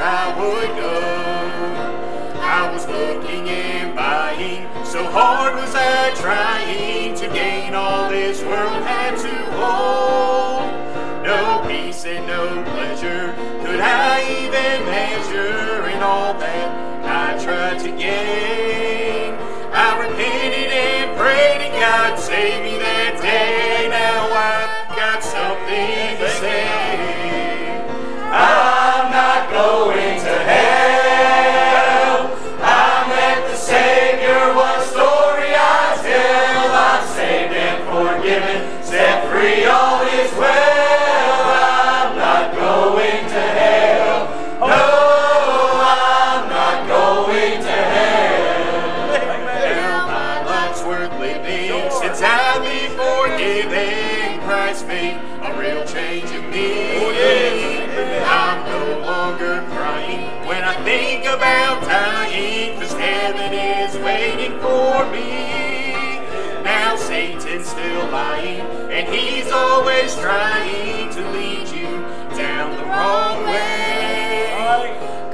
where I would go. I was looking and buying, so hard was I trying to gain all this world had to hold. No peace and no pleasure could I even measure in all that I tried to gain. I repented and prayed to God, save me that day. Now I've got something to say. I'm not going to hell. I met the Savior, one story I tell. I'm saved and forgiven, set free, all is well. I'm not going to hell. No, I'm not going to hell. Now my life's worth living, since I'll be forgiven. Christ made a real change in me. I'm no longer crying when I think about dying, 'cause heaven is waiting for me. Now Satan's still lying, and he's always trying to lead you down the wrong way.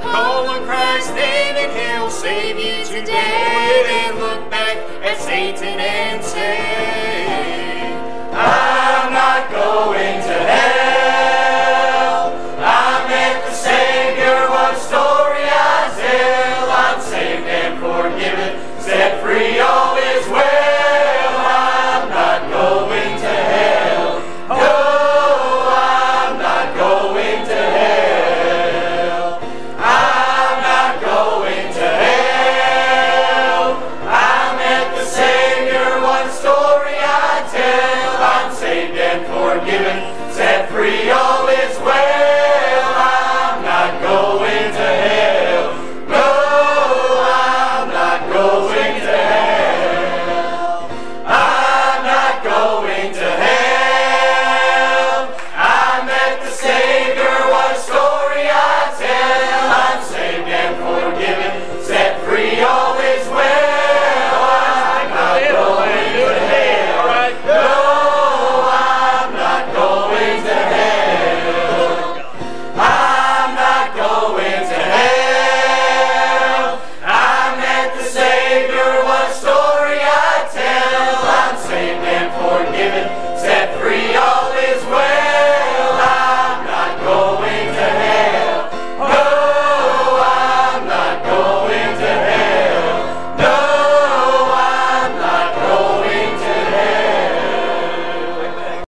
Call on Christ's name and He'll save you today. And look back at Satan and say,